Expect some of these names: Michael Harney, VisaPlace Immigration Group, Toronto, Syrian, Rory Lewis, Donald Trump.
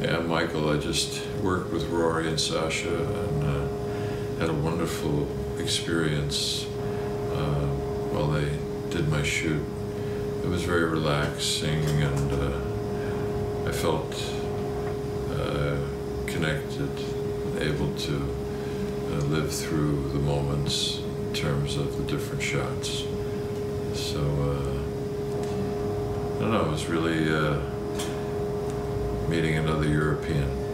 Yeah, Michael, I just worked with Rory and Sasha and had a wonderful experience while they did my shoot. It was very relaxing, and I felt connected, able to live through the moments in terms of the different shots. So, I don't know, it was really meeting another European.